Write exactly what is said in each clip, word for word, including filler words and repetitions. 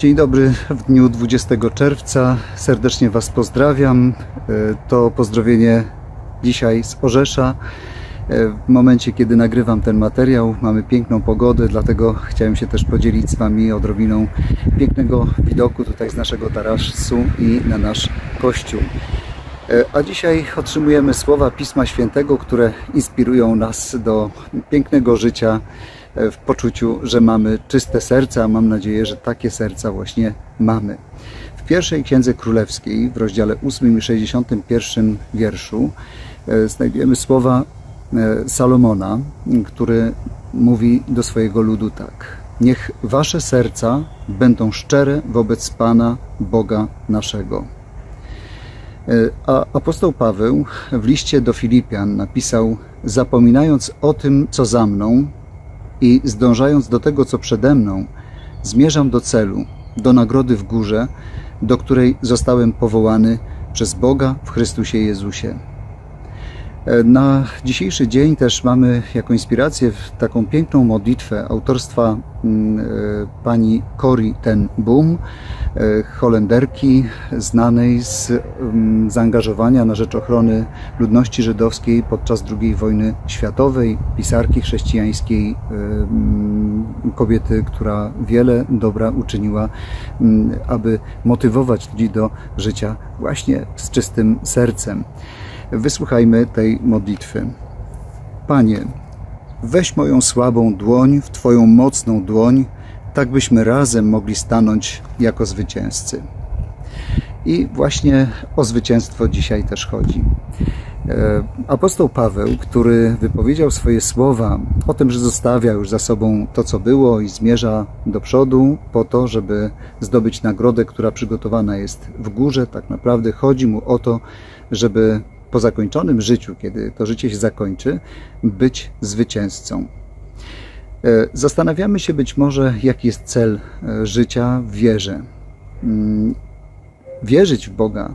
Dzień dobry, w dniu dwudziestego czerwca. Serdecznie Was pozdrawiam. To pozdrowienie dzisiaj z Orzesza. W momencie, kiedy nagrywam ten materiał, mamy piękną pogodę, dlatego chciałem się też podzielić z Wami odrobiną pięknego widoku tutaj z naszego tarasu i na nasz kościół. A dzisiaj otrzymujemy słowa Pisma Świętego, które inspirują nas do pięknego życia w poczuciu, że mamy czyste serca. Mam nadzieję, że takie serca właśnie mamy. W pierwszej Księdze Królewskiej, w rozdziale ósmym i sześćdziesiątym pierwszym wierszu znajdujemy słowa Salomona, który mówi do swojego ludu tak: niech wasze serca będą szczere wobec Pana, Boga naszego. A apostoł Paweł w liście do Filipian napisał: zapominając o tym, co za mną i zdążając do tego, co przede mną, zmierzam do celu, do nagrody w górze, do której zostałem powołany przez Boga w Chrystusie Jezusie. Na dzisiejszy dzień też mamy jako inspirację taką piękną modlitwę autorstwa pani Corrie ten Boom, Holenderki, znanej z zaangażowania na rzecz ochrony ludności żydowskiej podczas drugiej wojny światowej, pisarki chrześcijańskiej, kobiety, która wiele dobra uczyniła, aby motywować ludzi do życia właśnie z czystym sercem. Wysłuchajmy tej modlitwy. Panie, weź moją słabą dłoń w Twoją mocną dłoń, tak byśmy razem mogli stanąć jako zwycięzcy. I właśnie o zwycięstwo dzisiaj też chodzi. Apostoł Paweł, który wypowiedział swoje słowa o tym, że zostawia już za sobą to, co było i zmierza do przodu po to, żeby zdobyć nagrodę, która przygotowana jest w górze, tak naprawdę chodzi mu o to, żeby po zakończonym życiu, kiedy to życie się zakończy, być zwycięzcą. Zastanawiamy się być może, jaki jest cel życia w wierze. Wierzyć w Boga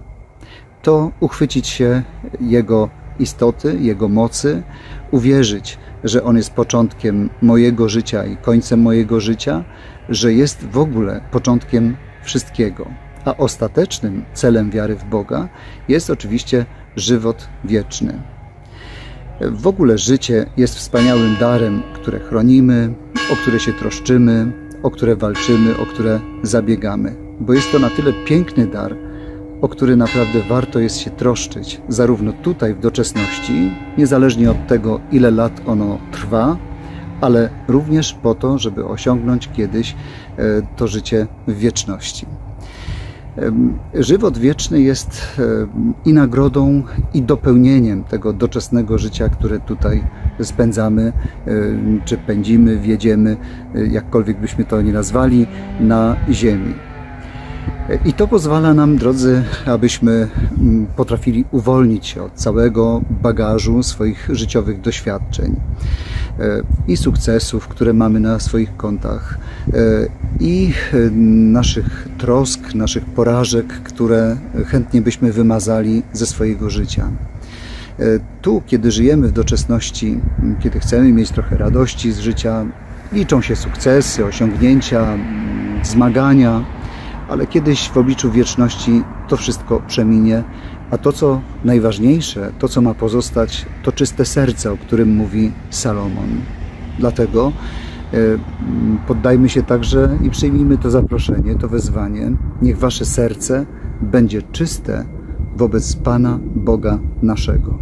to uchwycić się Jego istoty, Jego mocy, uwierzyć, że On jest początkiem mojego życia i końcem mojego życia, że jest w ogóle początkiem wszystkiego. A ostatecznym celem wiary w Boga jest oczywiście żywot wieczny. W ogóle życie jest wspaniałym darem, które chronimy, o które się troszczymy, o które walczymy, o które zabiegamy. Bo jest to na tyle piękny dar, o który naprawdę warto jest się troszczyć, zarówno tutaj w doczesności, niezależnie od tego, ile lat ono trwa, ale również po to, żeby osiągnąć kiedyś to życie w wieczności. Żywot wieczny jest i nagrodą, i dopełnieniem tego doczesnego życia, które tutaj spędzamy, czy pędzimy, wiedziemy, jakkolwiek byśmy to nie nazwali, na ziemi. I to pozwala nam, drodzy, abyśmy potrafili uwolnić się od całego bagażu swoich życiowych doświadczeń i sukcesów, które mamy na swoich kontach, i naszych trosk, naszych porażek, które chętnie byśmy wymazali ze swojego życia. Tu, kiedy żyjemy w doczesności, kiedy chcemy mieć trochę radości z życia, liczą się sukcesy, osiągnięcia, zmagania, ale kiedyś w obliczu wieczności to wszystko przeminie, a to, co najważniejsze, to, co ma pozostać, to czyste serce, o którym mówi Salomon. Dlatego poddajmy się także i przyjmijmy to zaproszenie, to wezwanie. Niech wasze serce będzie czyste wobec Pana, Boga naszego.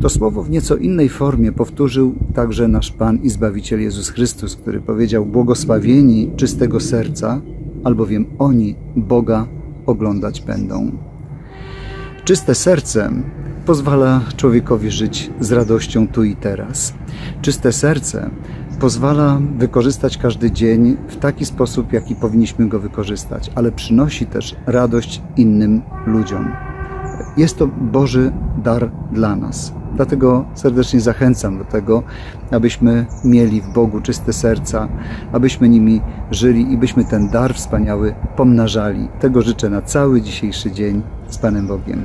To słowo w nieco innej formie powtórzył także nasz Pan i Zbawiciel Jezus Chrystus, który powiedział: błogosławieni czystego serca, albowiem oni Boga oglądać będą. Czyste serce pozwala człowiekowi żyć z radością tu i teraz. Czyste serce pozwala wykorzystać każdy dzień w taki sposób, jaki powinniśmy go wykorzystać, ale przynosi też radość innym ludziom. Jest to Boży dar dla nas. Dlatego serdecznie zachęcam do tego, abyśmy mieli w Bogu czyste serca, abyśmy nimi żyli i byśmy ten dar wspaniały pomnażali. Tego życzę na cały dzisiejszy dzień. Z Panem Bogiem.